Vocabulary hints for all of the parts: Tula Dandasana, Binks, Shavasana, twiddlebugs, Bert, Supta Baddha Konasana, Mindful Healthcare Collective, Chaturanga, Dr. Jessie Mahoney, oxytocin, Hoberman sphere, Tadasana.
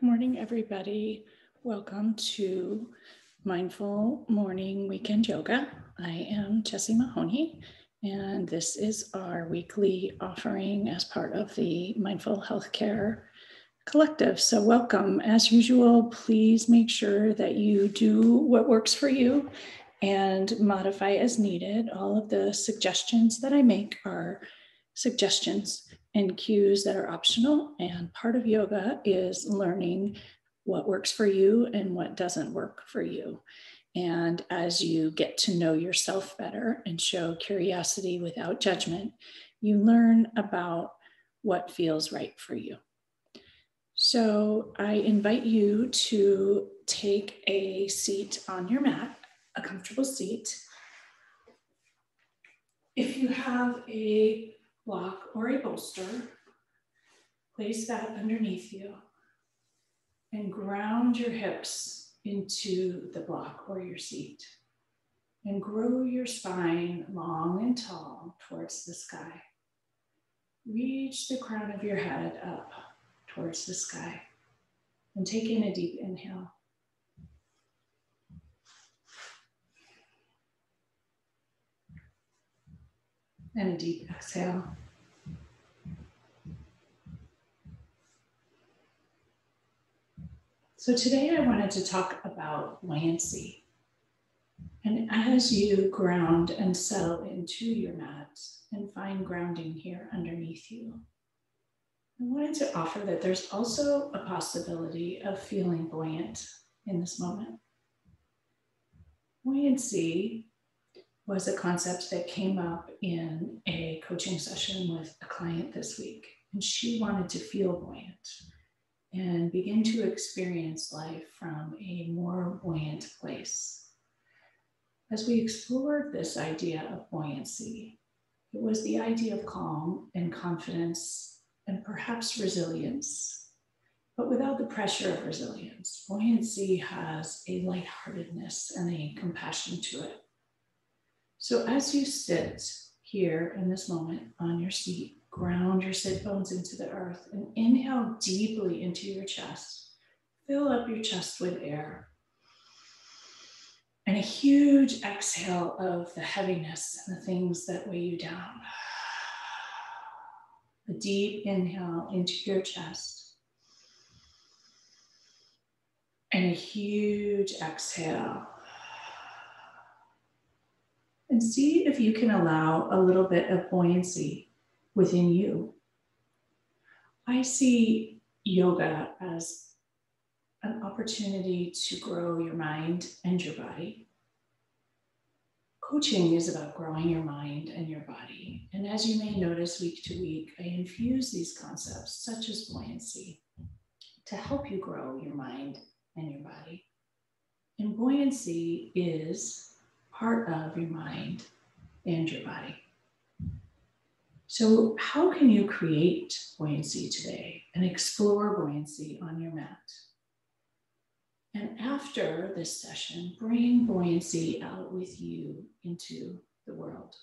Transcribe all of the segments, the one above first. Good morning, everybody. Welcome to Mindful Morning Weekend Yoga. I am Jessie Mahoney, and this is our weekly offering as part of the Mindful Healthcare Collective. So welcome. As usual, please make sure that you do what works for you and modify as needed. All of the suggestions that I make are suggestions and cues that are optional. And part of yoga is learning what works for you and what doesn't work for you. And as you get to know yourself better and show curiosity without judgment, you learn about what feels right for you. So I invite you to take a seat on your mat, a comfortable seat. If you have a block or a bolster, place that underneath you and ground your hips into the block or your seat and grow your spine long and tall towards the sky. Reach the crown of your head up towards the sky and take in a deep inhale. And a deep exhale. So today I wanted to talk about buoyancy. And as you ground and settle into your mat and find grounding here underneath you, I wanted to offer that there's also a possibility of feeling buoyant in this moment. Buoyancy was a concept that came up in a coaching session with a client this week. And she wanted to feel buoyant and begin to experience life from a more buoyant place. As we explored this idea of buoyancy, it was the idea of calm and confidence and perhaps resilience, but without the pressure of resilience. Buoyancy has a lightheartedness and a compassion to it. So as you sit here in this moment on your seat, ground your sit bones into the earth and inhale deeply into your chest. Fill up your chest with air. And a huge exhale of the heaviness and the things that weigh you down. A deep inhale into your chest. And a huge exhale. And see if you can allow a little bit of buoyancy within you. I see yoga as an opportunity to grow your mind and your body. Coaching is about growing your mind and your body. And as you may notice week to week, I infuse these concepts such as buoyancy to help you grow your mind and your body. And buoyancy is part of your mind and your body. So how can you create buoyancy today and explore buoyancy on your mat? And after this session, bring buoyancy out with you into the world.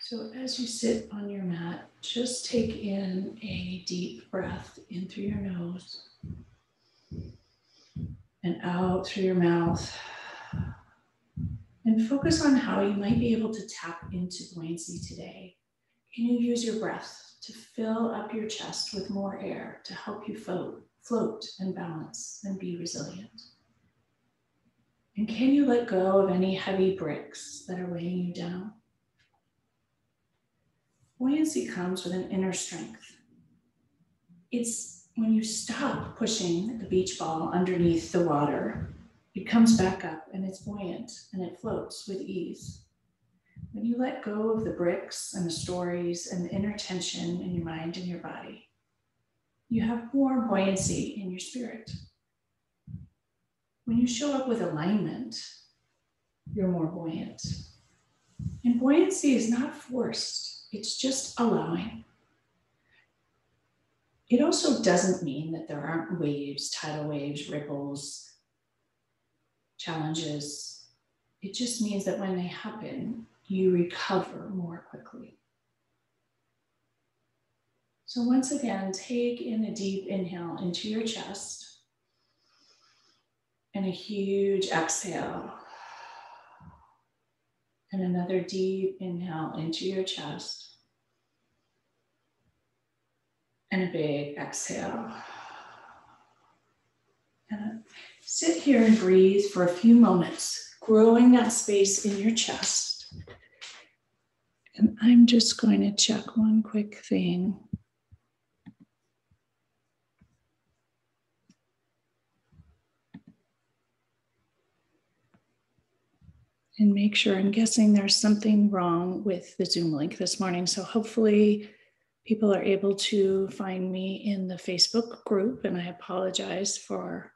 So as you sit on your mat, just take in a deep breath in through your nose and out through your mouth, and focus on how you might be able to tap into buoyancy today. Can you use your breath to fill up your chest with more air to help you float and balance and be resilient? And can you let go of any heavy bricks that are weighing you down? Buoyancy comes with an inner strength. It's when you stop pushing the beach ball underneath the water, it comes back up and it's buoyant and it floats with ease. When you let go of the bricks and the stories and the inner tension in your mind and your body, you have more buoyancy in your spirit. When you show up with alignment, you're more buoyant. And buoyancy is not forced, it's just allowing. It also doesn't mean that there aren't waves, tidal waves, ripples, challenges. It just means that when they happen, you recover more quickly. So once again, take in a deep inhale into your chest and a huge exhale. And another deep inhale into your chest and a big exhale. And sit here and breathe for a few moments, growing that space in your chest. And I'm just going to check one quick thing. And make sure, I'm guessing there's something wrong with the Zoom link this morning. So hopefully people are able to find me in the Facebook group, and I apologize for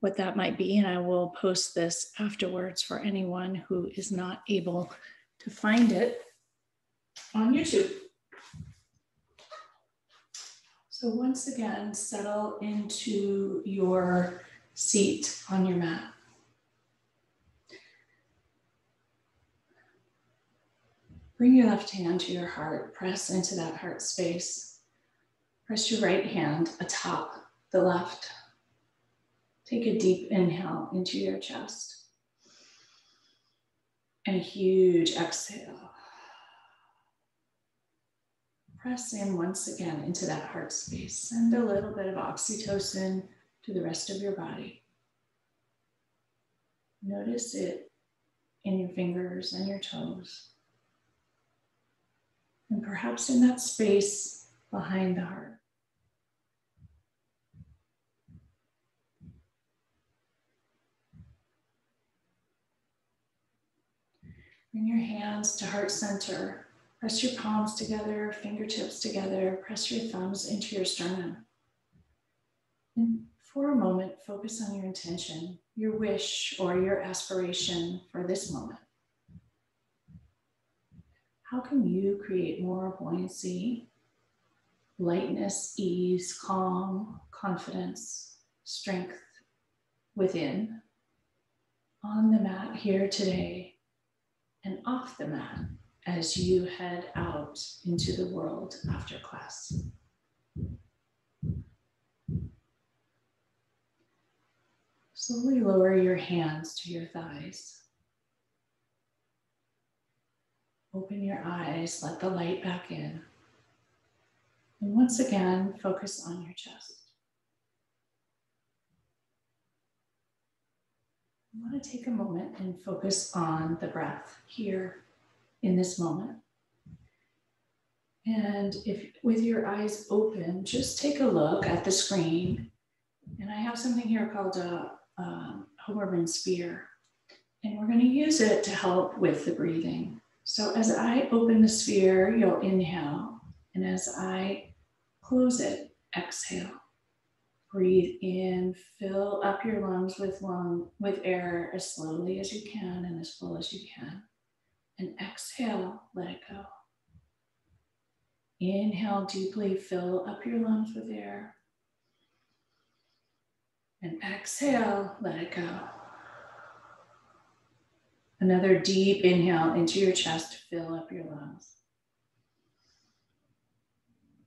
what that might be. And I will post this afterwards for anyone who is not able to find it on YouTube. So once again, settle into your seat on your mat. Bring your left hand to your heart, press into that heart space. Press your right hand atop the left. Take a deep inhale into your chest and a huge exhale. Press in once again into that heart space. Send a little bit of oxytocin to the rest of your body. Notice it in your fingers and your toes. And perhaps in that space behind the heart. Bring your hands to heart center. Press your palms together, fingertips together. Press your thumbs into your sternum. And for a moment, focus on your intention, your wish, or your aspiration for this moment. How can you create more buoyancy, lightness, ease, calm, confidence, strength within, on the mat here today, and off the mat as you head out into the world after class? Slowly lower your hands to your thighs. Open your eyes, let the light back in. And once again, focus on your chest. I want to take a moment and focus on the breath here in this moment. And if with your eyes open, just take a look at the screen. And I have something here called a Hoberman sphere. And we're going to use it to help with the breathing. So as I open the sphere, you'll inhale, and as I close it, exhale. Breathe in, fill up your lungs with air as slowly as you can and as full as you can. And exhale, let it go. Inhale deeply, fill up your lungs with air. And exhale, let it go. Another deep inhale into your chest to fill up your lungs.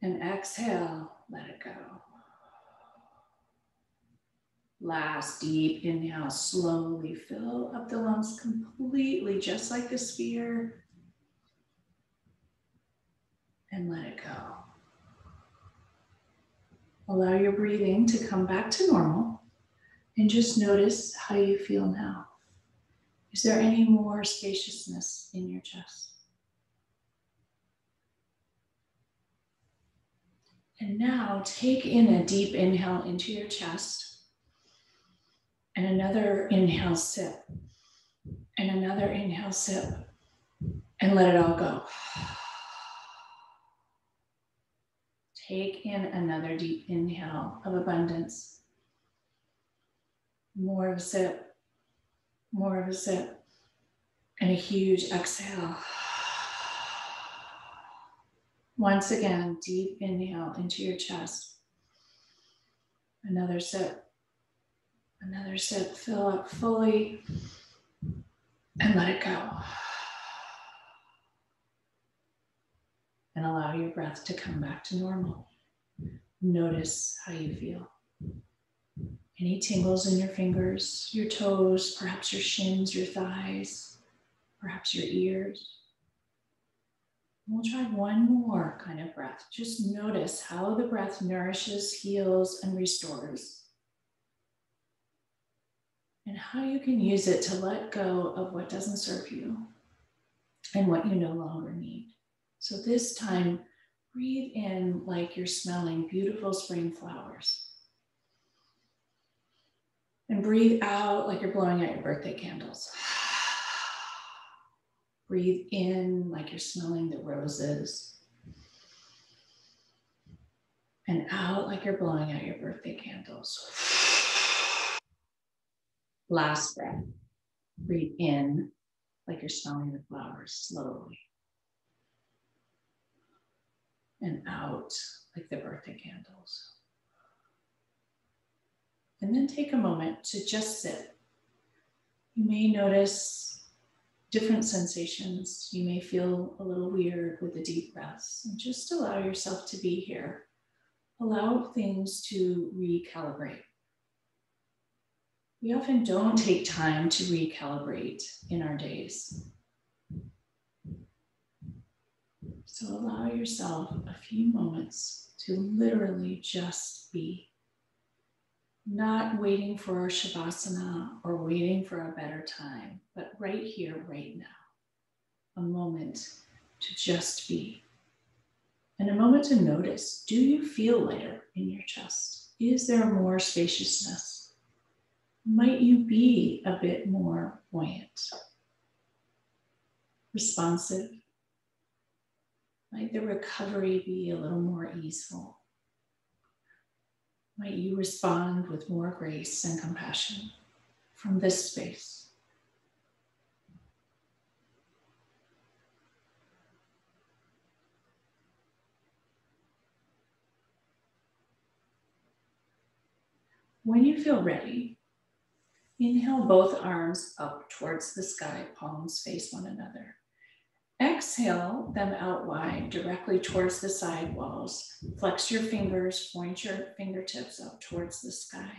And exhale, let it go. Last deep inhale, slowly fill up the lungs completely, just like the sphere. And let it go. Allow your breathing to come back to normal and just notice how you feel now. Is there any more spaciousness in your chest? And now take in a deep inhale into your chest and another inhale, sip, and another inhale, sip, and let it all go. Take in another deep inhale of abundance, more of a sip, more of a sip, and a huge exhale. Once again, deep inhale into your chest. Another sip, another sip. Fill up fully and let it go. and allow your breath to come back to normal. Notice how you feel. Any tingles in your fingers, your toes, perhaps your shins, your thighs, perhaps your ears. We'll try one more kind of breath. Just notice how the breath nourishes, heals, and restores, and how you can use it to let go of what doesn't serve you and what you no longer need. So this time, breathe in like you're smelling beautiful spring flowers. And breathe out like you're blowing out your birthday candles. Breathe in like you're smelling the roses. And out like you're blowing out your birthday candles. Last breath. Breathe in like you're smelling the flowers slowly. And out like the birthday candles. And then take a moment to just sit. You may notice different sensations. You may feel a little weird with the deep breaths. And just allow yourself to be here. Allow things to recalibrate. We often don't take time to recalibrate in our days. So allow yourself a few moments to literally just be. Not waiting for our shavasana or waiting for a better time, but right here, right now. A moment to just be. And a moment to notice, do you feel lighter in your chest? Is there more spaciousness? Might you be a bit more buoyant? Responsive? Might the recovery be a little more easeful? Might you respond with more grace and compassion from this space? When you feel ready, inhale both arms up towards the sky, palms face one another. Exhale them out wide, directly towards the side walls. Flex your fingers, point your fingertips up towards the sky.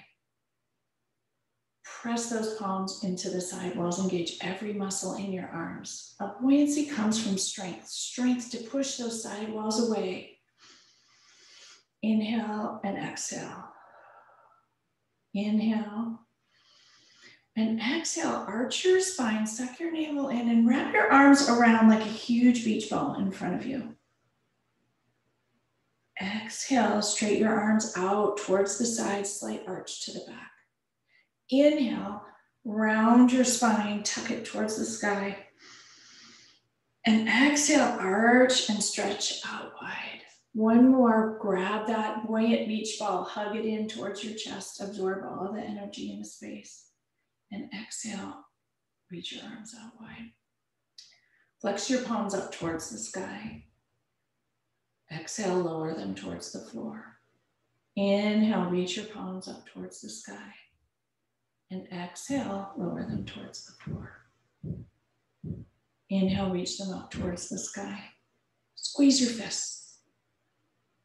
Press those palms into the side walls, engage every muscle in your arms. A buoyancy comes from strength, strength to push those side walls away. Inhale and exhale. Inhale. And exhale, arch your spine, suck your navel in, and wrap your arms around like a huge beach ball in front of you. Exhale, straight your arms out towards the side, slight arch to the back. Inhale, round your spine, tuck it towards the sky. And exhale, arch and stretch out wide. One more, grab that buoyant beach ball, hug it in towards your chest, absorb all the energy in the space. And exhale, reach your arms out wide. Flex your palms up towards the sky. Exhale, lower them towards the floor. Inhale, reach your palms up towards the sky. And exhale, lower them towards the floor. Inhale, reach them up towards the sky. Squeeze your fists.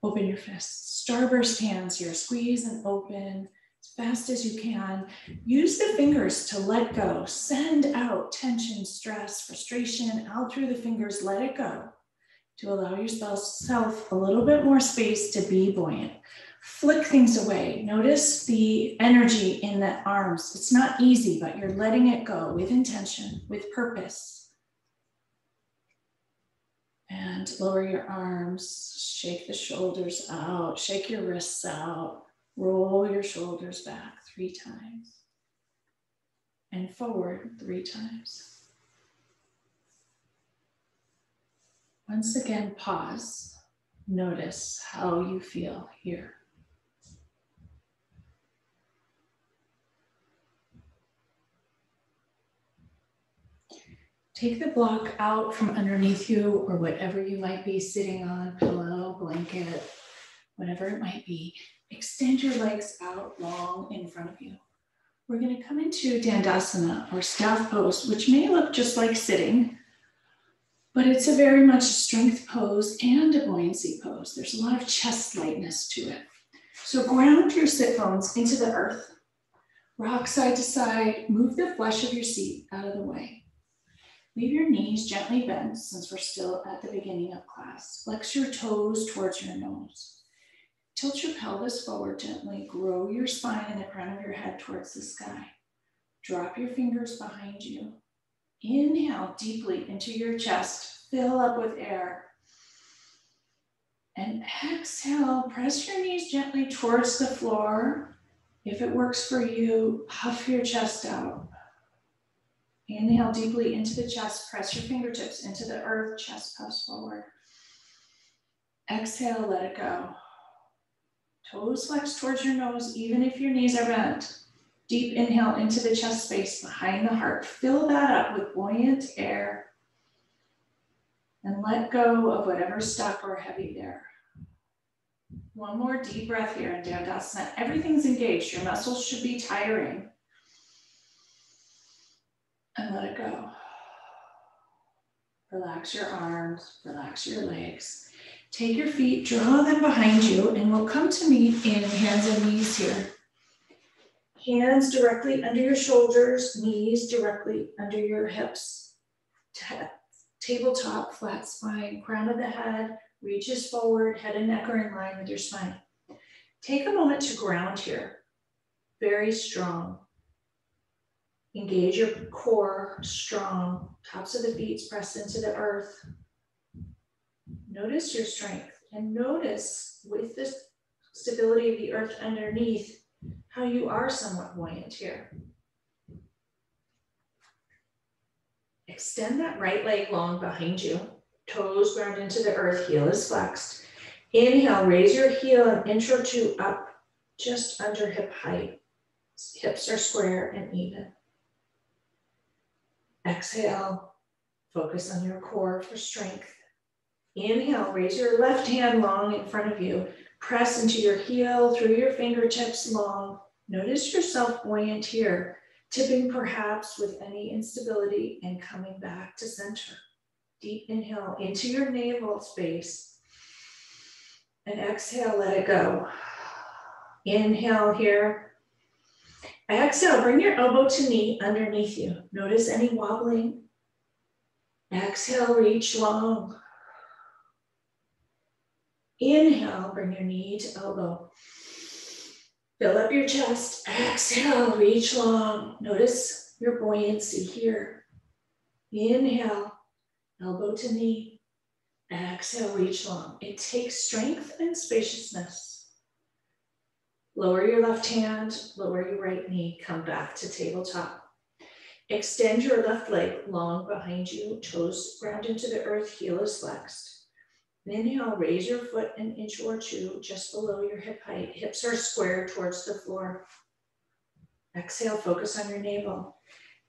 Open your fists. Starburst hands here. Squeeze and open. Fast as you can. Use the fingers to let go. Send out tension, stress, frustration out through the fingers. Let it go to allow yourself a little bit more space to be buoyant. Flick things away. Notice the energy in the arms. It's not easy, but you're letting it go with intention, with purpose. And lower your arms. Shake the shoulders out. Shake your wrists out. Roll your shoulders back 3 times and forward 3 times. Once again, pause. Notice how you feel here. Take the block out from underneath you or whatever you might be sitting on, pillow, blanket, whatever it might be. Extend your legs out long in front of you. We're going to come into Dandasana or staff pose, which may look just like sitting, But it's a very much strength pose and a buoyancy pose. There's a lot of chest lightness to it. So ground your sit bones into the earth. Rock side to side, move the flesh of your seat out of the way. Leave your knees gently bent since we're still at the beginning of class. Flex your toes towards your nose. Tilt your pelvis forward gently. Grow your spine and the crown of your head towards the sky. Drop your fingers behind you. Inhale deeply into your chest. Fill up with air. And exhale, press your knees gently towards the floor. If it works for you, puff your chest out. Inhale deeply into the chest, press your fingertips into the earth, chest puffs forward. Exhale, let it go. Toes flex towards your nose, even if your knees are bent. Deep inhale into the chest space behind the heart. Fill that up with buoyant air. And let go of whatever's stuck or heavy there. One more deep breath here in Dandasana. Everything's engaged. Your muscles should be tiring. And let it go. Relax your arms, relax your legs. Take your feet, draw them behind you, and we'll come to meet in hands and knees here. Hands directly under your shoulders, knees directly under your hips. Tabletop, flat spine, crown of the head, reaches forward, head and neck are in line with your spine. Take a moment to ground here. Very strong. Engage your core, strong. Tops of the feet pressed into the earth. Notice your strength and notice with the stability of the earth underneath how you are somewhat buoyant here. Extend that right leg long behind you. Toes ground into the earth, heel is flexed. Inhale, raise your heel an inch or two up, just under hip height. Hips are square and even. Exhale, focus on your core for strength. Inhale, raise your left hand long in front of you. Press into your heel, through your fingertips long. Notice yourself buoyant here, tipping perhaps with any instability and coming back to center. Deep inhale into your navel space and exhale, let it go. Inhale here. Exhale, bring your elbow to knee underneath you. Notice any wobbling. Exhale, reach long. Inhale, bring your knee to elbow. Fill up your chest. Exhale, reach long. Notice your buoyancy here. Inhale. Elbow to knee, exhale, reach long. It takes strength and spaciousness. Lower your left hand, lower your right knee, come back to tabletop. Extend your left leg long behind you, toes ground into the earth, heel is flexed. Inhale, raise your foot an inch or two just below your hip height. Hips are square towards the floor. Exhale, focus on your navel.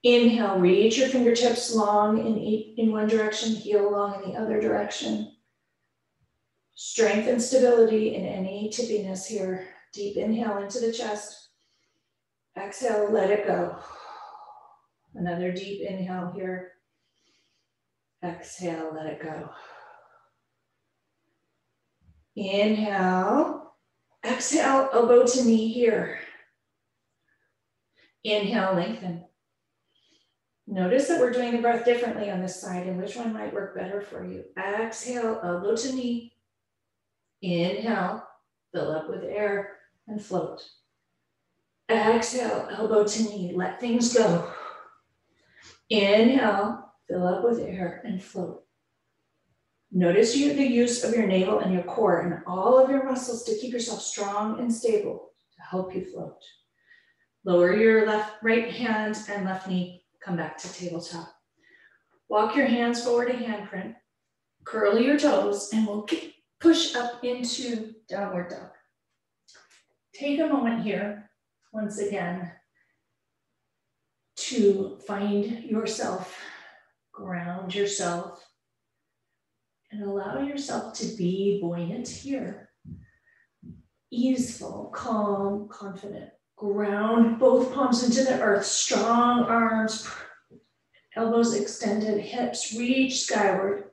Inhale, reach your fingertips long in one direction, heel long in the other direction. Strength and stability in any tippiness here. Deep inhale into the chest. Exhale, let it go. Another deep inhale here. Exhale, let it go. Inhale. Exhale, elbow to knee here. Inhale, lengthen. Notice that we're doing the breath differently on this side and which one might work better for you. Exhale, elbow to knee. Inhale, fill up with air and float. Exhale, elbow to knee, let things go. Inhale, fill up with air and float. Notice the use of your navel and your core and all of your muscles to keep yourself strong and stable to help you float. Lower your right hand and left knee. Come back to tabletop. Walk your hands forward to handprint. Curl your toes and we'll push up into downward dog. Take a moment here, once again, to find yourself, ground yourself, and allow yourself to be buoyant here. Easeful, calm, confident. Ground both palms into the earth, strong arms, elbows extended, hips reach skyward.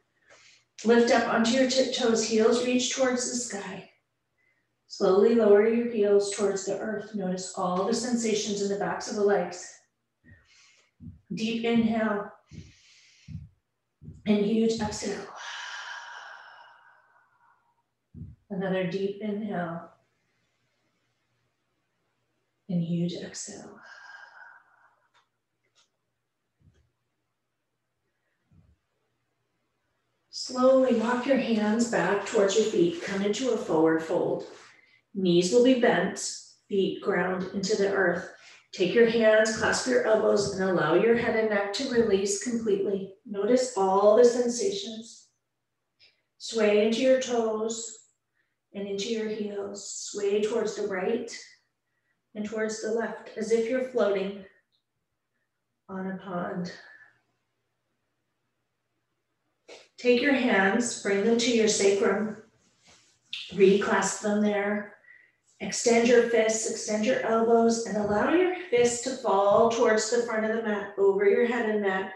Lift up onto your tiptoes, heels reach towards the sky. Slowly lower your heels towards the earth. Notice all the sensations in the backs of the legs. Deep inhale and huge exhale. Another deep inhale and huge exhale. Slowly walk your hands back towards your feet. Come into a forward fold. Knees will be bent, feet ground into the earth. Take your hands, clasp your elbows, and allow your head and neck to release completely. Notice all the sensations. Sway into your toes and into your heels. Sway towards the right and towards the left, as if you're floating on a pond. Take your hands, bring them to your sacrum, reclasp them there, extend your fists, extend your elbows, and allow your fists to fall towards the front of the mat, over your head and neck,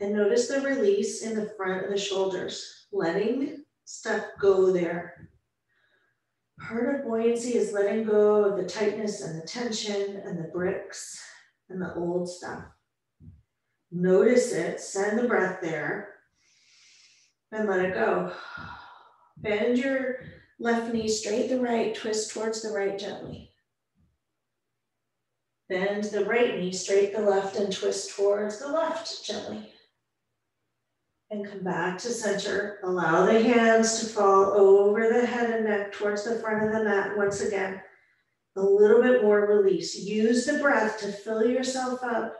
and notice the release in the front of the shoulders, letting stuff go there. Part of buoyancy is letting go of the tightness and the tension and the bricks and the old stuff. Notice it, send the breath there, and let it go. Bend your left knee, straight the right, twist towards the right gently. Bend the right knee, straight the left, and twist towards the left gently. And come back to center. Allow the hands to fall over the head and neck towards the front of the mat once again. A little bit more release. Use the breath to fill yourself up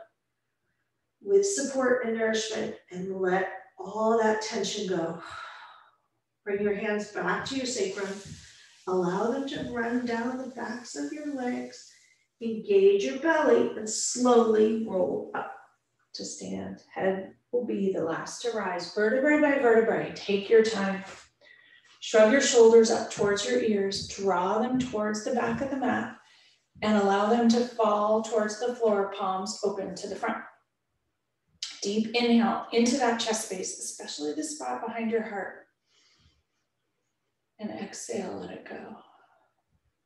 with support and nourishment, and let all that tension go. Bring your hands back to your sacrum. Allow them to run down the backs of your legs. Engage your belly and slowly roll up to stand. Head will be the last to rise, vertebrae by vertebrae. Take your time. Shrug your shoulders up towards your ears. Draw them towards the back of the mat and allow them to fall towards the floor, palms open to the front. Deep inhale into that chest space, especially the spot behind your heart. And exhale, let it go.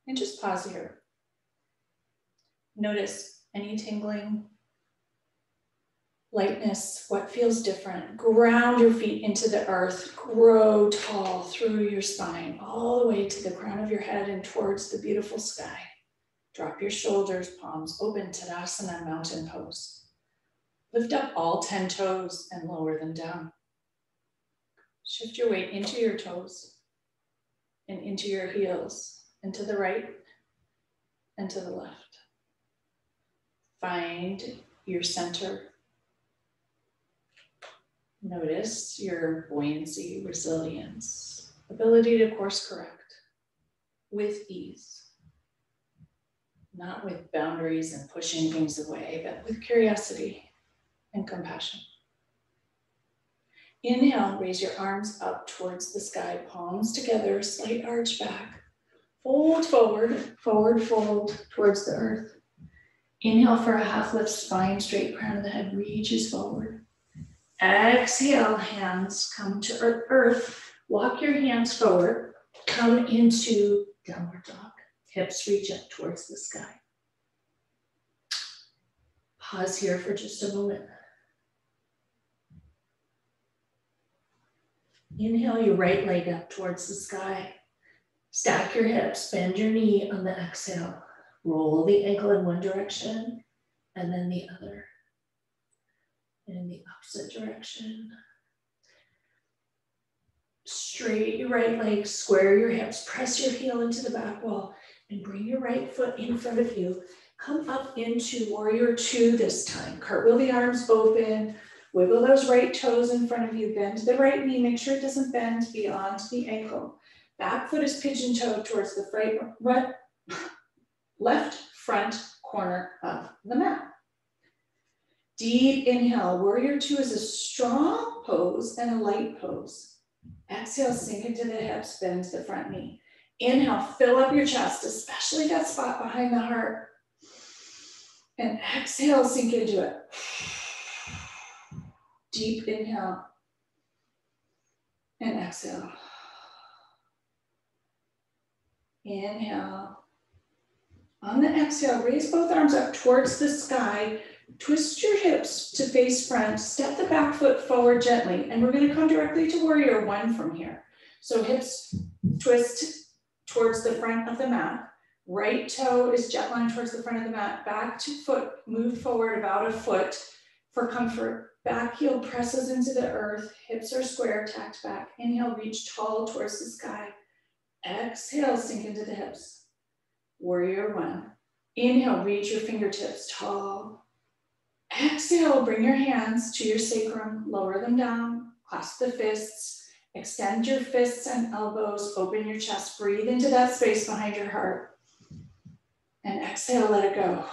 And just pause here. Notice any tingling, lightness, what feels different. Ground your feet into the earth. Grow tall through your spine, all the way to the crown of your head and towards the beautiful sky. Drop your shoulders, palms open, Tadasana, mountain pose. Lift up all 10 toes and lower them down. Shift your weight into your toes and into your heels, and to the right and to the left. Find your center. Notice your buoyancy, resilience, ability to course correct with ease. Not with boundaries and pushing things away, but with curiosity and compassion. Inhale, raise your arms up towards the sky, palms together, slight arch back. Fold forward, forward fold towards the earth. Inhale for a half lift, spine straight, crown of the head reaches forward. Exhale, hands come to earth. Walk your hands forward, come into downward dog. Hips reach up towards the sky. Pause here for just a moment. Inhale your right leg up towards the sky. Stack your hips, bend your knee on the exhale. Roll the ankle in one direction and then the other. And in the opposite direction. Straight your right leg, square your hips, press your heel into the back wall and bring your right foot in front of you. Come up into warrior two this time. Cartwheel the arms open, wiggle those right toes in front of you, bend the right knee, make sure it doesn't bend beyond the ankle. Back foot is pigeon-toed towards the left front corner of the mat. Deep inhale, warrior two is a strong pose and a light pose. Exhale, sink into the hips, bend the front knee. Inhale, fill up your chest, especially that spot behind the heart. And exhale, sink into it. Deep inhale. and exhale. Inhale. On the exhale, raise both arms up towards the sky. Twist your hips to face front. Step the back foot forward gently. And we're going to come directly to warrior one from here. So hips twist towards the front of the mat. Right toe is jet-lined towards the front of the mat. Back to foot, move forward about a foot for comfort. Back heel presses into the earth. Hips are square, tacked back. Inhale, reach tall towards the sky. Exhale, sink into the hips. Warrior one. Inhale, reach your fingertips tall. Exhale, bring your hands to your sacrum, lower them down, clasp the fists, extend your fists and elbows, open your chest, breathe into that space behind your heart. And exhale, let it go.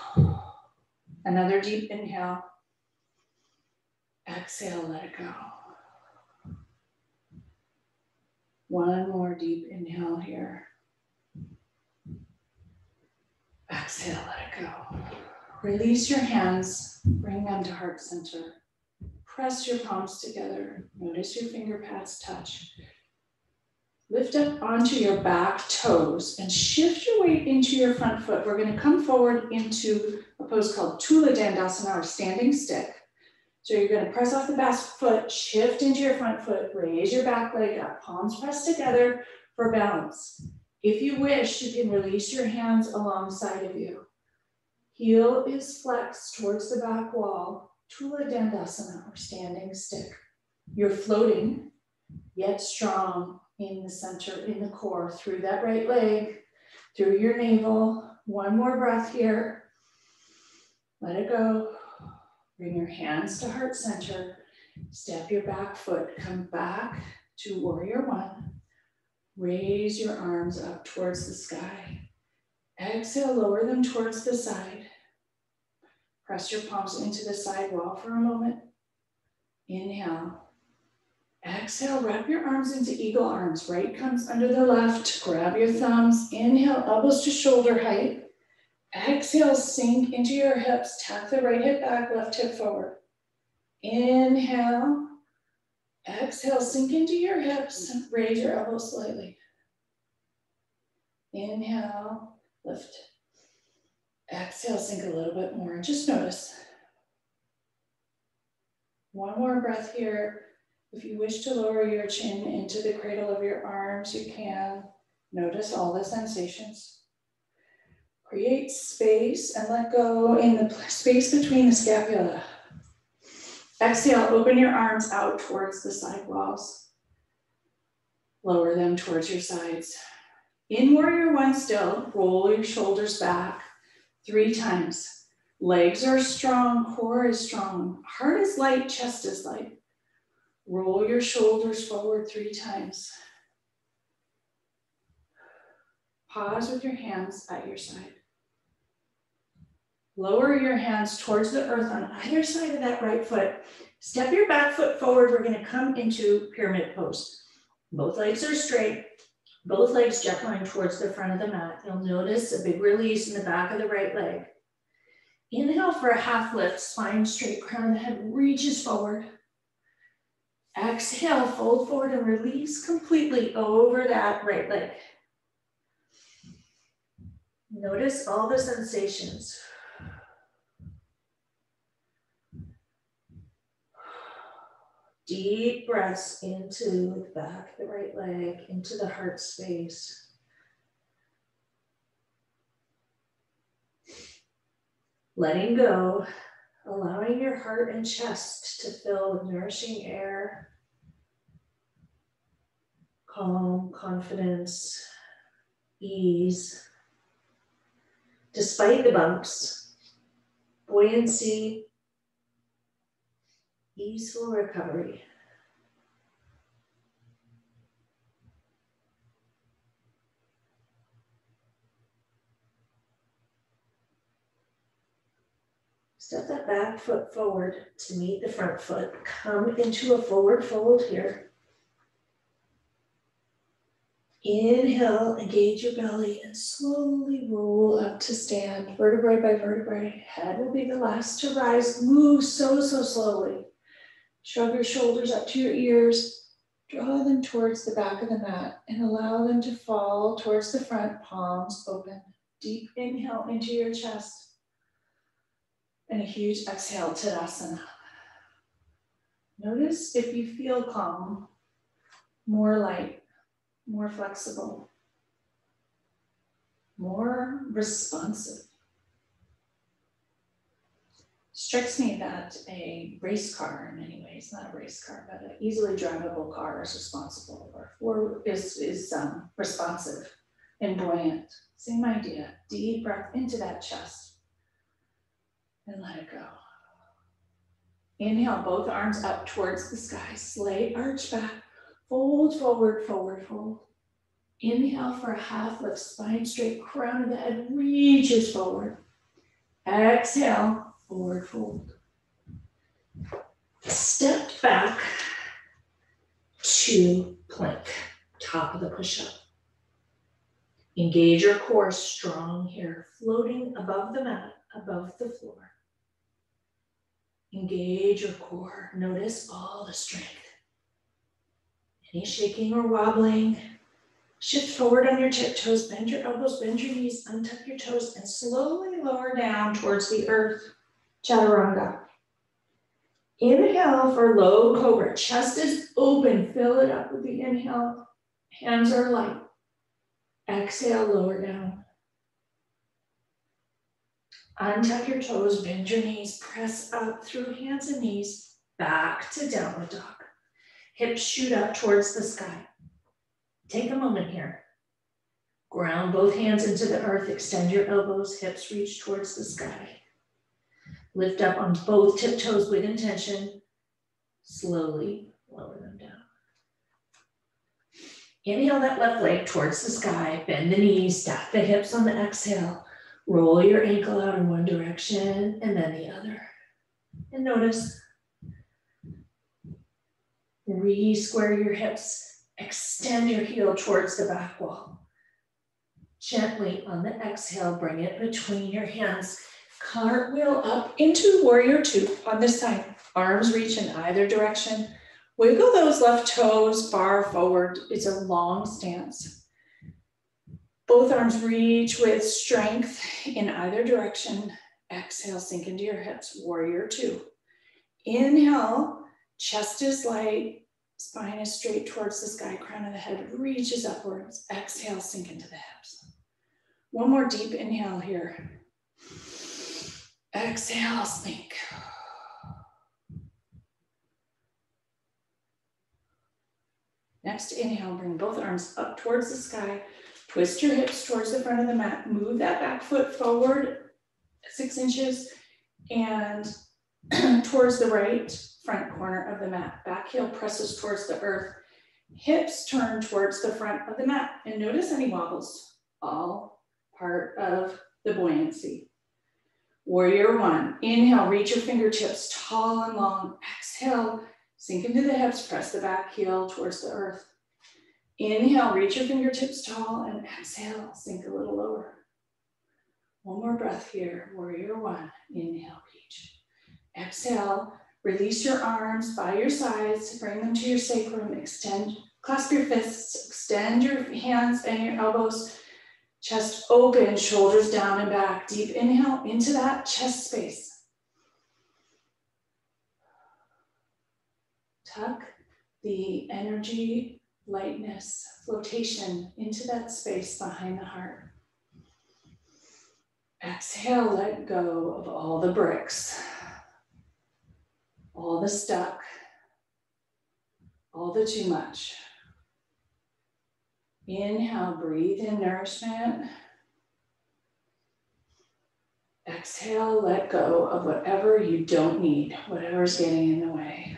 Another deep inhale. Exhale, let it go. One more deep inhale here. Exhale, let it go. Release your hands, bring them to heart center. Press your palms together. Notice your finger pads touch. Lift up onto your back toes and shift your weight into your front foot. We're going to come forward into a pose called Tula Dandasana, or standing stick. So you're going to press off the back foot, shift into your front foot, raise your back leg up, palms pressed together for balance. If you wish, you can release your hands alongside of you. Heel is flexed towards the back wall, Tula Dandasana, or standing stick. You're floating, yet strong in the center, in the core, through that right leg, through your navel. One more breath here. Let it go. Bring your hands to heart center. Step your back foot. Come back to warrior one. Raise your arms up towards the sky. Exhale, lower them towards the side. Press your palms into the side wall for a moment. Inhale. Exhale, wrap your arms into eagle arms. Right comes under the left. Grab your thumbs. Inhale, elbows to shoulder height. Exhale, sink into your hips. Tap the right hip back, left hip forward. Inhale. Exhale, sink into your hips and raise your elbows slightly. Inhale, lift. Exhale, sink a little bit more. Just notice. One more breath here. If you wish to lower your chin into the cradle of your arms, you can. Notice all the sensations. Create space and let go in the space between the scapula. Exhale, open your arms out towards the side walls. Lower them towards your sides. In warrior one still, roll your shoulders back 3 times. Legs are strong, core is strong, heart is light, chest is light. Roll your shoulders forward 3 times. Pause with your hands at your side. Lower your hands towards the earth on either side of that right foot. Step your back foot forward. We're going to come into pyramid pose. Both legs are straight. Both legs jet-lined towards the front of the mat. You'll notice a big release in the back of the right leg. Inhale for a half lift. Spine straight, crown of the head reaches forward. Exhale, fold forward and release completely over that right leg. Notice all the sensations. Deep breaths into the back of the right leg, into the heart space. Letting go, allowing your heart and chest to fill with nourishing air, calm, confidence, ease. Despite the bumps, buoyancy, easeful recovery. Step that back foot forward to meet the front foot. Come into a forward fold here. Inhale, engage your belly and slowly roll up to stand, vertebrae by vertebrae. Head will be the last to rise. Move so, so slowly. Shrug your shoulders up to your ears. Draw them towards the back of the mat and allow them to fall towards the front, palms open. Deep inhale into your chest and a huge exhale, Tadasana. Notice if you feel calm, more light, more flexible, more responsive. Strikes me that a race car, in many ways, not a race car, but an easily drivable car is responsible or is responsive and buoyant. Same idea. Deep breath into that chest and let it go. Inhale, both arms up towards the sky. Slight arch back. Fold forward, forward fold. Inhale for a half lift, spine straight, crown of the head reaches forward. Exhale, forward fold. Step back to plank, top of the push-up. Engage your core strong here, floating above the mat, above the floor. Engage your core. Notice all the strength. Any shaking or wobbling. Shift forward on your tiptoes, bend your elbows, bend your knees, untuck your toes, and slowly lower down towards the earth, Chaturanga. Inhale for low cobra. Chest is open. Fill it up with the inhale. Hands are light. Exhale, lower down. Untuck your toes, bend your knees, press up through hands and knees, back to downward dog. Hips shoot up towards the sky. Take a moment here. Ground both hands into the earth, extend your elbows, hips reach towards the sky. Lift up on both tiptoes with intention. Slowly lower them down. Inhale that left leg towards the sky, bend the knees, stack the hips on the exhale. Roll your ankle out in one direction and then the other. And notice, re-square your hips, extend your heel towards the back wall. Gently on the exhale, bring it between your hands. Cartwheel up into warrior two on this side. Arms reach in either direction. Wiggle those left toes far forward. It's a long stance. Both arms reach with strength in either direction. Exhale, sink into your hips, warrior two. Inhale, chest is light, spine is straight towards the sky, crown of the head reaches upwards. Exhale, sink into the hips. One more deep inhale here. Exhale, sink. Next inhale, bring both arms up towards the sky. Twist your hips towards the front of the mat. Move that back foot forward 6 inches and towards the right front corner of the mat. Back heel presses towards the earth. Hips turn towards the front of the mat. And notice any wobbles. All part of the buoyancy. Warrior one. Inhale, reach your fingertips tall and long. Exhale, sink into the hips. Press the back heel towards the earth. Inhale, reach your fingertips tall, and exhale, sink a little lower. One more breath here, warrior one. Inhale, reach. Exhale, release your arms by your sides, bring them to your sacrum, extend, clasp your fists, extend your hands and your elbows, chest open, shoulders down and back. Deep inhale into that chest space. Tuck the energy, lightness, flotation into that space behind the heart. Exhale, let go of all the bricks, all the stuck, all the too much. Inhale, breathe in nourishment. Exhale, let go of whatever you don't need, whatever's getting in the way.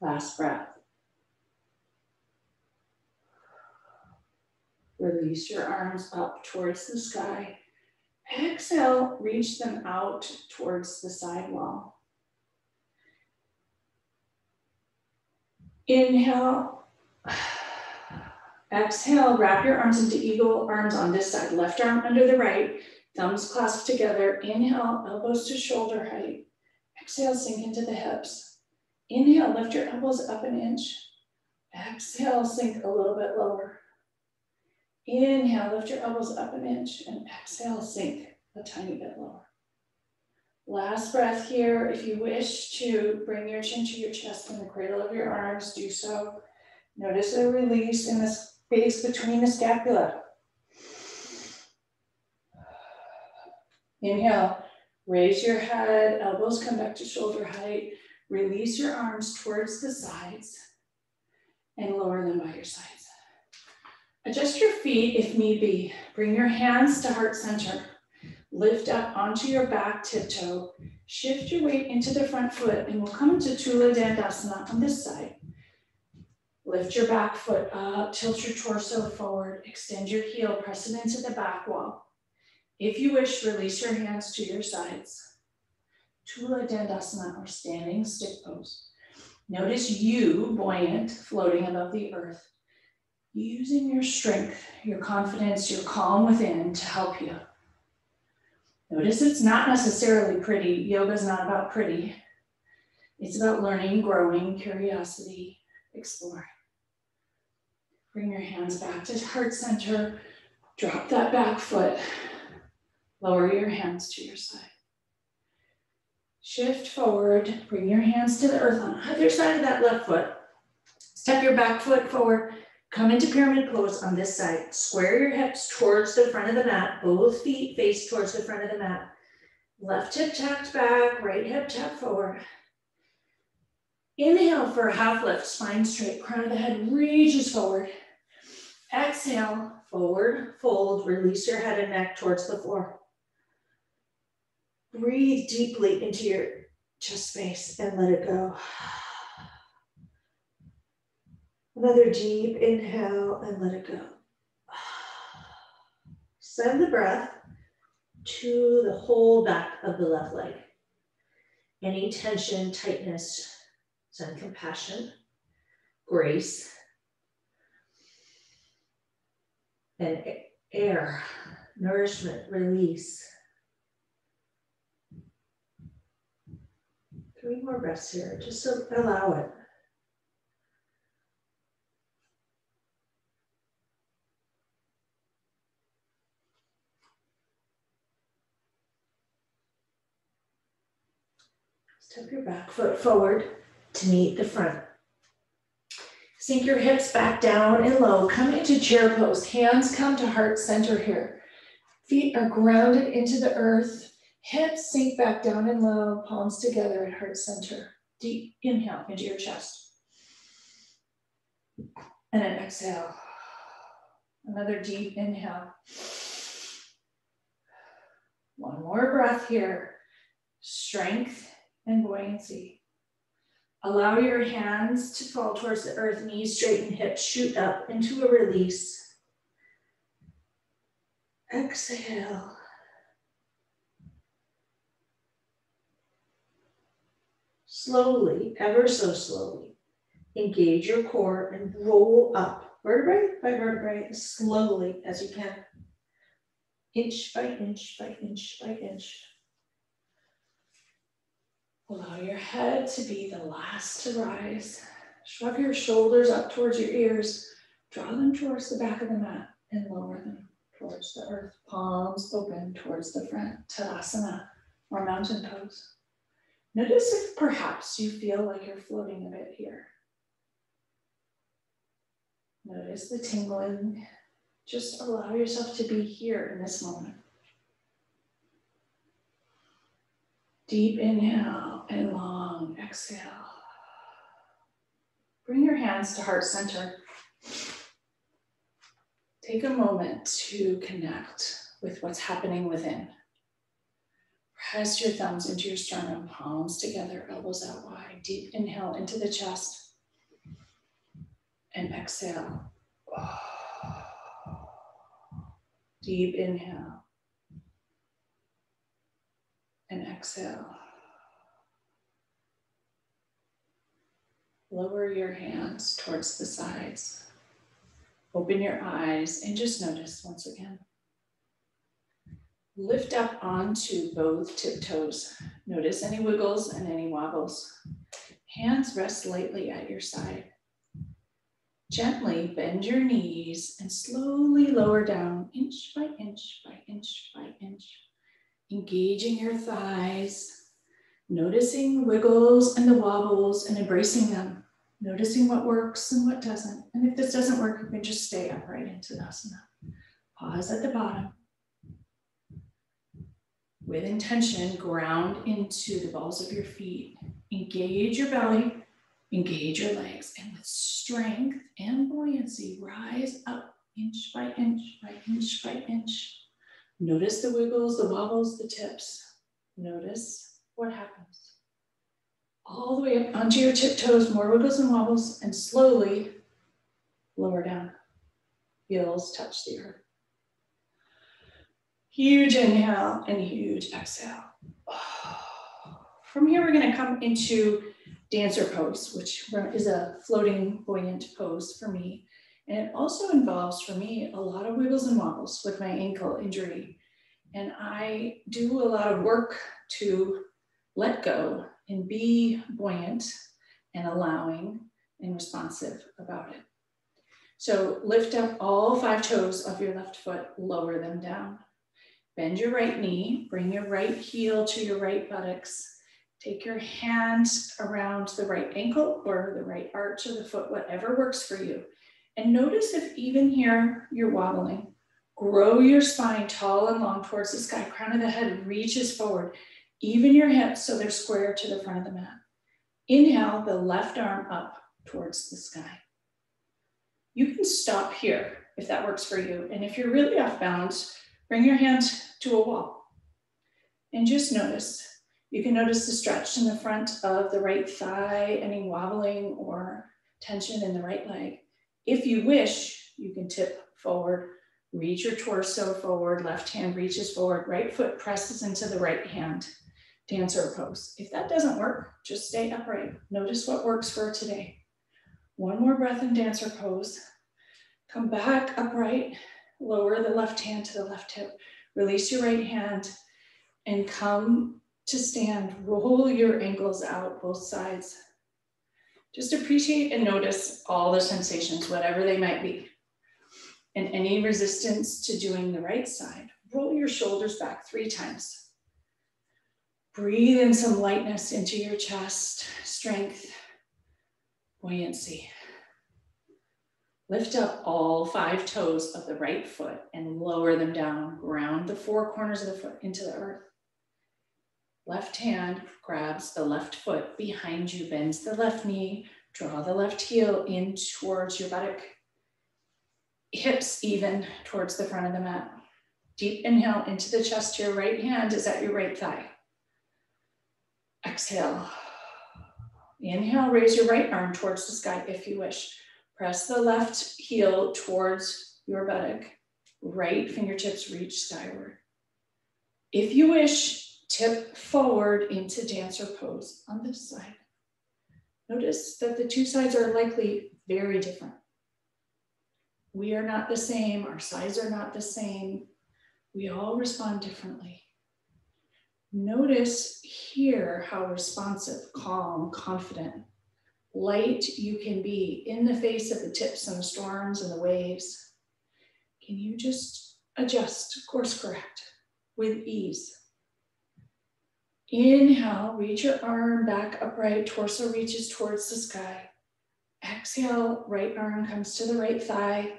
Last breath. Release your arms up towards the sky. Exhale, reach them out towards the side wall. Inhale. Exhale, wrap your arms into eagle arms on this side. Left arm under the right, thumbs clasped together. Inhale, elbows to shoulder height. Exhale, sink into the hips. Inhale, lift your elbows up an inch. Exhale, sink a little bit lower. Inhale, lift your elbows up an inch, and exhale, sink a tiny bit lower. Last breath here. If you wish to bring your chin to your chest in the cradle of your arms, do so. Notice a release in the space between the scapula. Inhale, raise your head, elbows come back to shoulder height. Release your arms towards the sides and lower them by your sides. Adjust your feet if need be. Bring your hands to heart center. Lift up onto your back tiptoe. Shift your weight into the front foot and we'll come to Tula Dandasana on this side. Lift your back foot up, tilt your torso forward, extend your heel, press it into the back wall. If you wish, release your hands to your sides. Tula Dandasana, or standing stick pose. Notice you, buoyant, floating above the earth, using your strength, your confidence, your calm within to help you. Notice it's not necessarily pretty. Yoga is not about pretty. It's about learning, growing, curiosity, exploring. Bring your hands back to heart center. Drop that back foot. Lower your hands to your side. Shift forward, bring your hands to the earth on either side of that left foot. Step your back foot forward, come into pyramid pose on this side. Square your hips towards the front of the mat, both feet face towards the front of the mat. Left hip tapped back, right hip tapped forward. Inhale for a half lift, spine straight, crown of the head reaches forward. Exhale, forward, fold, release your head and neck towards the floor. Breathe deeply into your chest space and let it go. Another deep inhale and let it go. Send the breath to the whole back of the left leg. Any tension, tightness, send compassion, grace, and air, nourishment, release. 3 more breaths here, just so allow it. Step your back foot forward to meet the front. Sink your hips back down and low. Come into chair pose. Hands come to heart center here. Feet are grounded into the earth. Hips sink back down and low, palms together at heart center. Deep inhale into your chest. And an exhale. Another deep inhale. One more breath here. Strength and buoyancy. Allow your hands to fall towards the earth, knees straighten, hips shoot up into a release. Exhale. Slowly, ever so slowly, engage your core and roll up vertebrae by vertebrae as slowly as you can. Inch by inch by inch by inch. Allow your head to be the last to rise. Shrug your shoulders up towards your ears. Draw them towards the back of the mat and lower them towards the earth. Palms open towards the front. Tadasana, or mountain pose. Notice if perhaps you feel like you're floating a bit here. Notice the tingling. Just allow yourself to be here in this moment. Deep inhale and long exhale. Bring your hands to heart center. Take a moment to connect with what's happening within. Press your thumbs into your sternum, palms together, elbows out wide. Deep inhale into the chest. And exhale. Deep inhale. And exhale. Lower your hands towards the sides. Open your eyes and just notice once again. Lift up onto both tiptoes. Notice any wiggles and any wobbles. Hands rest lightly at your side. Gently bend your knees and slowly lower down inch by inch by inch by inch, engaging your thighs, noticing wiggles and the wobbles and embracing them, noticing what works and what doesn't. And if this doesn't work, you can just stay upright into asana. Pause at the bottom. With intention, ground into the balls of your feet. Engage your belly. Engage your legs, and with strength and buoyancy, rise up inch by inch by inch by inch. Notice the wiggles, the wobbles, the tips. Notice what happens. All the way up onto your tiptoes, more wiggles and wobbles, and slowly lower down. Heels touch the earth. Huge inhale and huge exhale. From here, we're going to come into dancer pose, which is a floating, buoyant pose for me. And it also involves, for me, a lot of wiggles and wobbles with my ankle injury. And I do a lot of work to let go and be buoyant and allowing and responsive about it. So lift up all 5 toes of your left foot, lower them down. Bend your right knee, bring your right heel to your right buttocks. Take your hands around the right ankle or the right arch of the foot, whatever works for you. And notice if even here you're wobbling. Grow your spine tall and long towards the sky. Crown of the head reaches forward. Even your hips so they're square to the front of the mat. Inhale the left arm up towards the sky. You can stop here if that works for you. And if you're really off balance, bring your hand to a wall. And just notice. You can notice the stretch in the front of the right thigh, any wobbling or tension in the right leg. If you wish, you can tip forward, reach your torso forward, left hand reaches forward, right foot presses into the right hand, dancer pose. If that doesn't work, just stay upright. Notice what works for today. One more breath in dancer pose. Come back upright, lower the left hand to the left hip, release your right hand and come to stand, roll your ankles out both sides. Just appreciate and notice all the sensations, whatever they might be. And any resistance to doing the right side, roll your shoulders back 3 times. Breathe in some lightness into your chest, strength, buoyancy. Lift up all 5 toes of the right foot and lower them down. Ground the 4 corners of the foot into the earth. Left hand grabs the left foot behind you, bends the left knee, draw the left heel in towards your buttock, hips even towards the front of the mat. Deep inhale into the chest, your right hand is at your right thigh. Exhale. Inhale, raise your right arm towards the sky if you wish. Press the left heel towards your buttock, right fingertips reach skyward. If you wish, tip forward into dancer pose on this side. Notice that the 2 sides are likely very different. We are not the same, our sides are not the same. We all respond differently. Notice here how responsive, calm, confident, light you can be in the face of the tips and the storms and the waves. Can you just adjust, course correct with ease? Inhale, reach your arm back upright, torso reaches towards the sky. Exhale, right arm comes to the right thigh.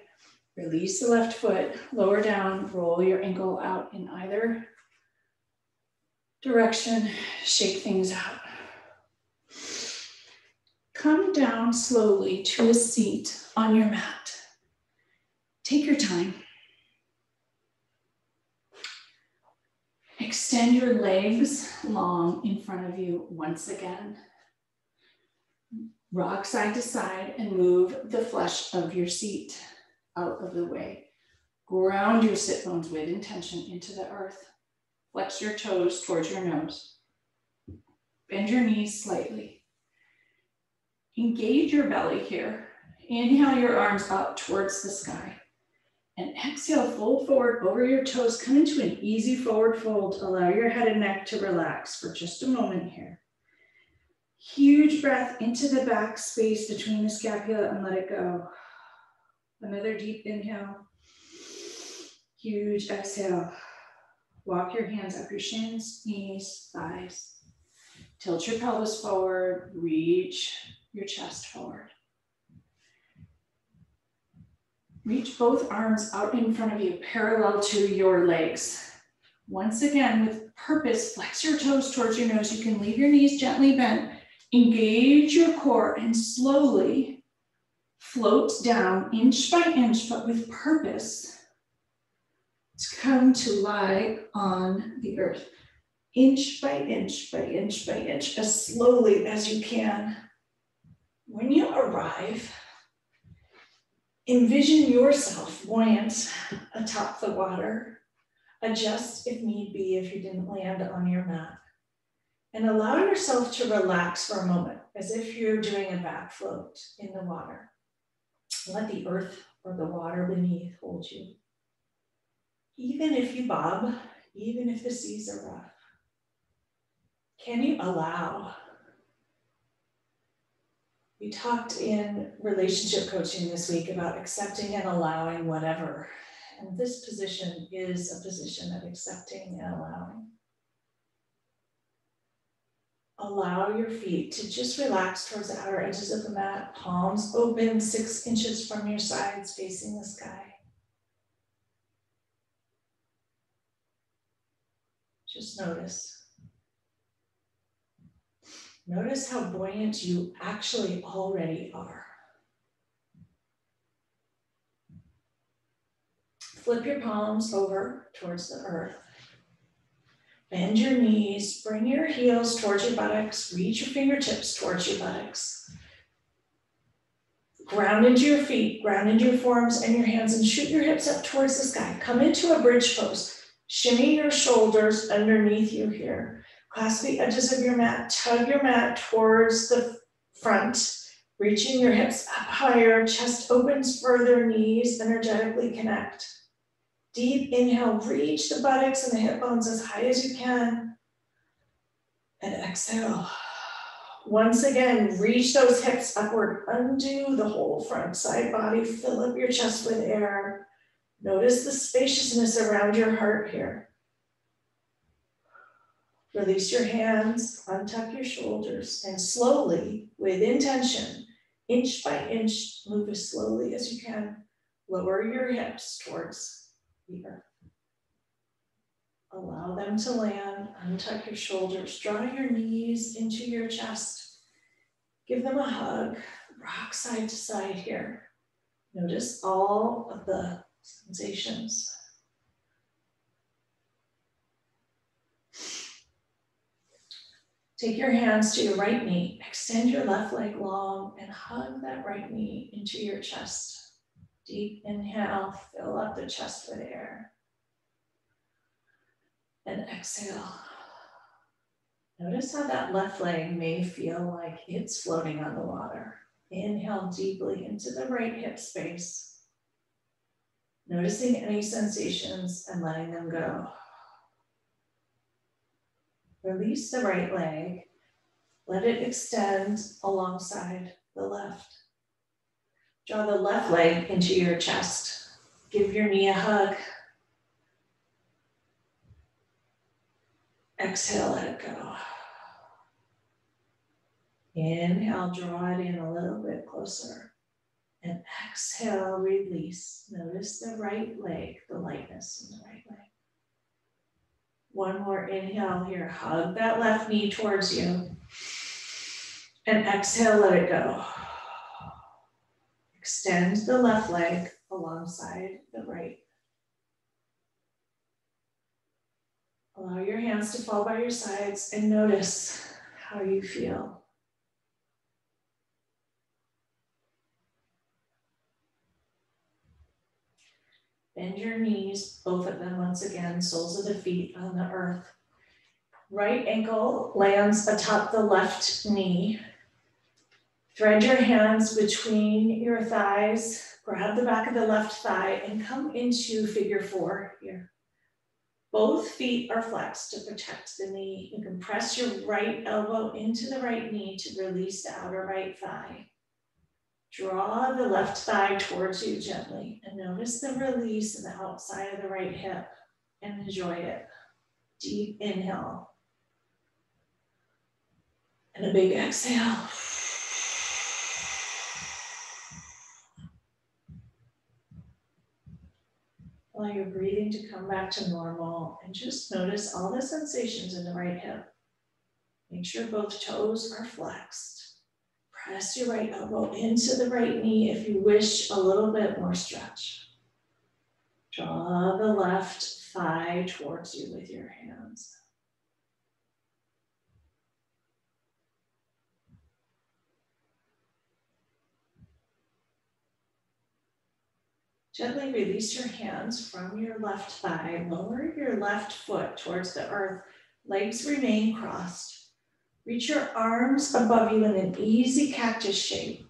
Release the left foot, lower down, roll your ankle out in either direction, shake things out. Come down slowly to a seat on your mat. Take your time. Extend your legs long in front of you once again. Rock side to side and move the flesh of your seat out of the way. Ground your sit bones with intention into the earth. Flex your toes towards your nose. Bend your knees slightly. Engage your belly here. Inhale your arms up towards the sky. And exhale, fold forward over your toes. Come into an easy forward fold. Allow your head and neck to relax for just a moment here. Huge breath into the back space between the scapula and let it go. Another deep inhale, huge exhale. Walk your hands up your shins, knees, thighs. Tilt your pelvis forward, reach your chest forward. Reach both arms out in front of you, parallel to your legs. Once again, with purpose, flex your toes towards your nose. You can leave your knees gently bent. Engage your core and slowly float down inch by inch, but with purpose, to come to lie on the earth. Inch by inch by inch by inch, as slowly as you can. When you arrive, envision yourself buoyant atop the water. Adjust if need be if you didn't land on your mat. And allow yourself to relax for a moment as if you're doing a back float in the water. Let the earth or the water beneath hold you. Even if you bob, even if the seas are rough, can you allow? We talked in relationship coaching this week about accepting and allowing whatever. And this position is a position of accepting and allowing. Allow your feet to just relax towards the outer edges of the mat, palms open 6 inches from your sides facing the sky. Just notice. Notice how buoyant you actually already are. Flip your palms over towards the earth. Bend your knees, bring your heels towards your buttocks, reach your fingertips towards your buttocks. Ground into your feet, ground into your forearms and your hands, and shoot your hips up towards the sky. Come into a bridge pose. Shimmy your shoulders underneath you here. Clasp the edges of your mat, tug your mat towards the front, reaching your hips up higher, chest opens further, knees energetically connect. Deep inhale, reach the buttocks and the hip bones as high as you can. And exhale. Once again, reach those hips upward, undo the whole front side body, fill up your chest with air. Notice the spaciousness around your heart here. Release your hands, untuck your shoulders, and slowly, with intention, inch by inch, move as slowly as you can. Lower your hips towards the earth. Allow them to land, untuck your shoulders, draw your knees into your chest. Give them a hug, rock side to side here. Notice all of the sensations. Take your hands to your right knee, extend your left leg long and hug that right knee into your chest. Deep inhale, fill up the chest with air. And exhale. Notice how that left leg may feel like it's floating on the water. Inhale deeply into the right hip space. Noticing any sensations and letting them go. Release the right leg, let it extend alongside the left. Draw the left leg into your chest. Give your knee a hug. Exhale, let it go. Inhale, draw it in a little bit closer. And exhale, release. Notice the right leg, the lightness in the right leg. One more inhale here, hug that left knee towards you. And exhale, let it go. Extend the left leg alongside the right. Allow your hands to fall by your sides and notice how you feel. Bend your knees, both of them once again, soles of the feet on the earth. Right ankle lands atop the left knee. Thread your hands between your thighs, grab the back of the left thigh and come into figure 4 here. Both feet are flexed to protect the knee. You can press your right elbow into the right knee to release the outer right thigh. Draw the left thigh towards you gently and notice the release in the outside of the right hip and enjoy it. Deep inhale and a big exhale. Allow your breathing to come back to normal and just notice all the sensations in the right hip. Make sure both toes are flexed. Press your right elbow into the right knee if you wish a little bit more stretch. Draw the left thigh towards you with your hands. Gently release your hands from your left thigh. Lower your left foot towards the earth. Legs remain crossed. Reach your arms above you in an easy cactus shape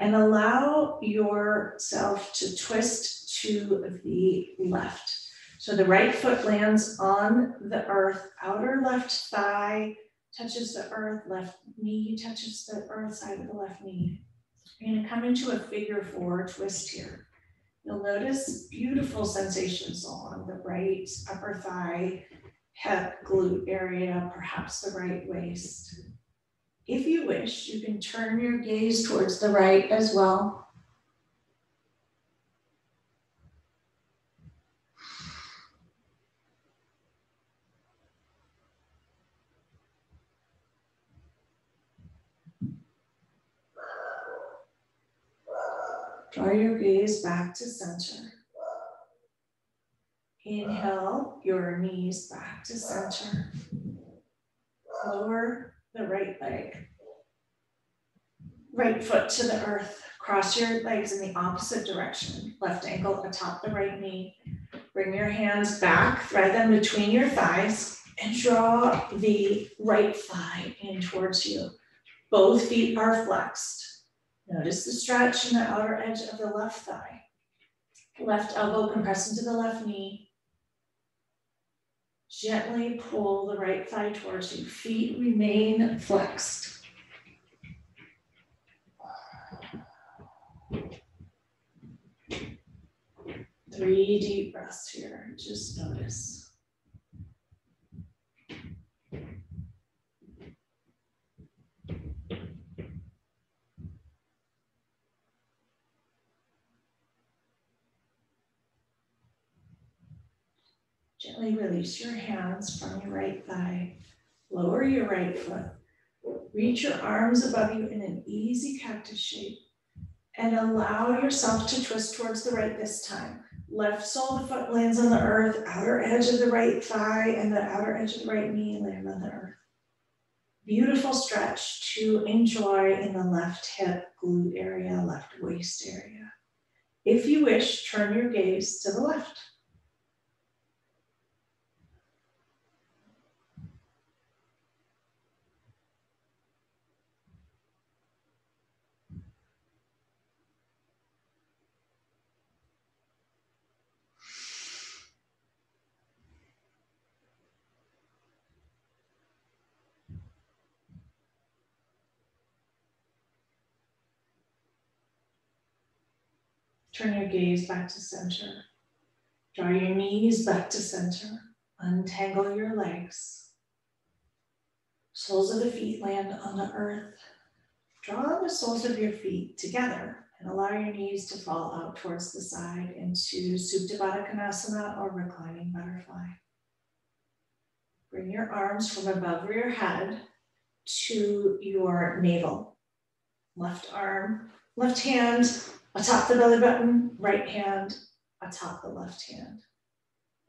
and allow yourself to twist to the left. So the right foot lands on the earth, outer left thigh touches the earth, left knee touches the earth side of the left knee. You're gonna come into a figure four twist here. You'll notice beautiful sensations along the right upper thigh, hip, glute area, perhaps the right waist. If you wish, you can turn your gaze towards the right as well. Draw your gaze back to center. Inhale your knees back to center. Lower the right leg. Right foot to the earth. Cross your legs in the opposite direction. Left ankle atop the right knee. Bring your hands back, thread them between your thighs, and draw the right thigh in towards you. Both feet are flexed. Notice the stretch in the outer edge of the left thigh. Left elbow compressed into the left knee. Gently pull the right thigh towards you. Feet remain flexed. Three deep breaths here. Just notice. Gently release your hands from your right thigh. Lower your right foot. Reach your arms above you in an easy cactus shape and allow yourself to twist towards the right this time. Left sole of the foot lands on the earth, outer edge of the right thigh and the outer edge of the right knee land on the earth. Beautiful stretch to enjoy in the left hip, glute area, left waist area. If you wish, turn your gaze to the left. Turn your gaze back to center. Draw your knees back to center. Untangle your legs. Soles of the feet land on the earth. Draw the soles of your feet together and allow your knees to fall out towards the side into Supta Baddha Konasana or reclining butterfly. Bring your arms from above your head to your navel. Left arm, left hand, atop the belly button, right hand atop the left hand.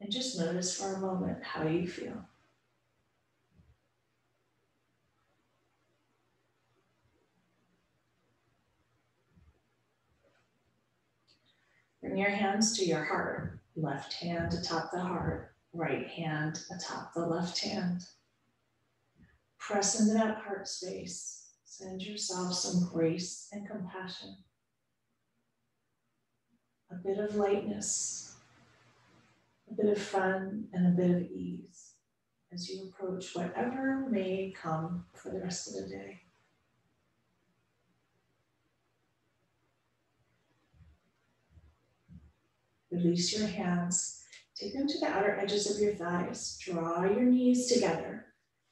And just notice for a moment how you feel. Bring your hands to your heart. Left hand atop the heart, right hand atop the left hand. Press into that heart space. Send yourself some grace and compassion. A bit of lightness, a bit of fun, and a bit of ease as you approach whatever may come for the rest of the day. Release your hands. Take them to the outer edges of your thighs. Draw your knees together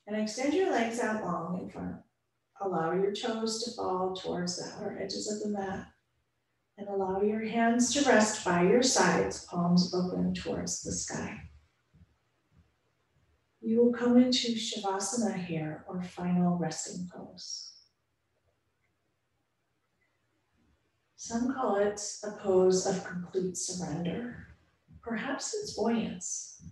and extend your legs out long in front. Allow your toes to fall towards the outer edges of the mat and allow your hands to rest by your sides, palms open towards the sky. You will come into Shavasana here, or final resting pose. Some call it a pose of complete surrender. Perhaps it's buoyance.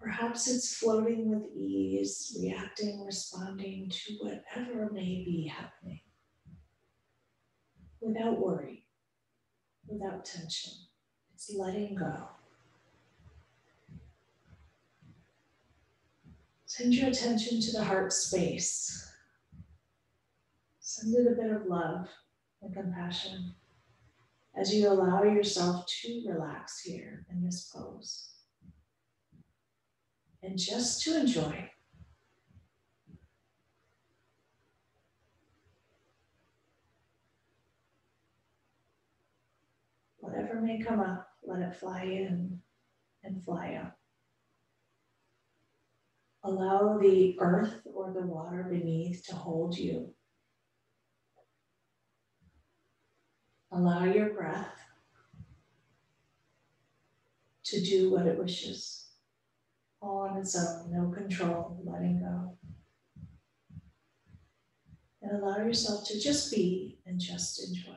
Perhaps it's floating with ease, reacting, responding to whatever may be happening. Without worry, without tension, it's letting go. Send your attention to the heart space. Send it a bit of love and compassion as you allow yourself to relax here in this pose. And just to enjoy. Whatever may come up, let it fly in and fly out. Allow the earth or the water beneath to hold you. Allow your breath to do what it wishes, all on its own, no control, letting go. And allow yourself to just be and just enjoy.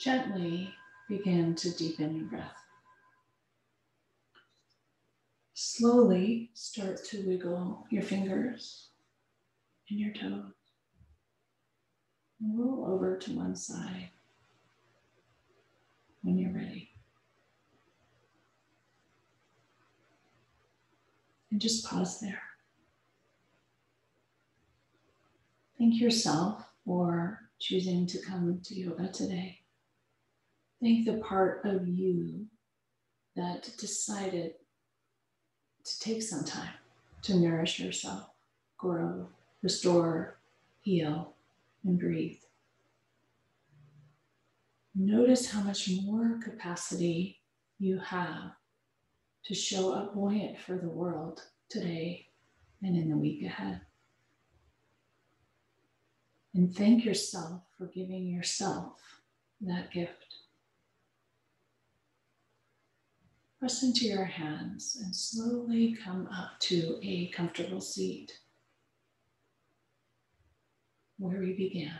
Gently begin to deepen your breath. Slowly start to wiggle your fingers and your toes. Roll over to one side when you're ready. And just pause there. Thank yourself for choosing to come to yoga today. Thank the part of you that decided to take some time to nourish yourself, grow, restore, heal, and breathe. Notice how much more capacity you have to show up buoyant for the world today and in the week ahead. And thank yourself for giving yourself that gift. Press into your hands and slowly come up to a comfortable seat where we began.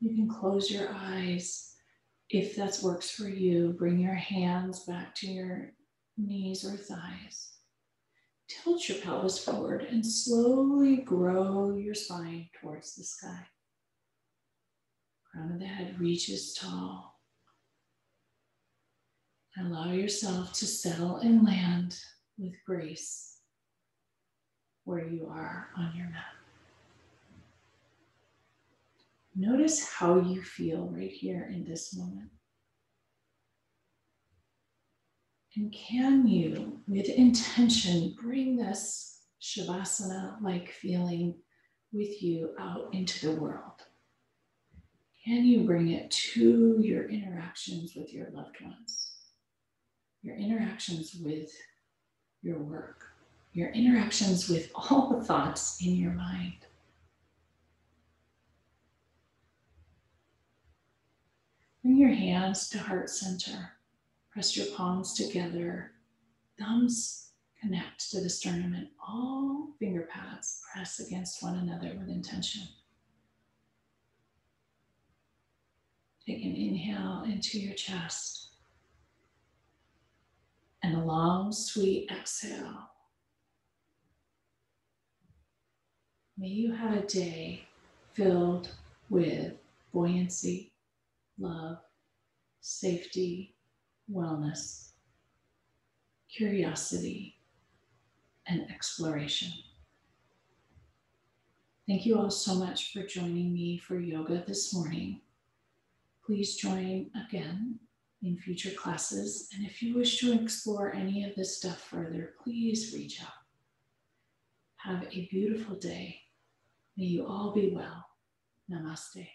You can close your eyes. If that works for you, bring your hands back to your knees or thighs. Tilt your pelvis forward and slowly grow your spine towards the sky. Crown of the head reaches tall. Allow yourself to settle and land with grace where you are on your mat. Notice how you feel right here in this moment. And can you, with intention, bring this shavasana-like feeling with you out into the world? Can you bring it to your interactions with your loved ones, your interactions with your work, your interactions with all the thoughts in your mind? Bring your hands to heart center. Press your palms together. Thumbs connect to the sternum and all finger pads press against one another with intention. Take an inhale into your chest and a long, sweet exhale. May you have a day filled with buoyancy, love, safety, wellness, curiosity, and exploration. Thank you all so much for joining me for yoga this morning. Please join again in future classes. And if you wish to explore any of this stuff further, please reach out. Have a beautiful day. May you all be well. Namaste.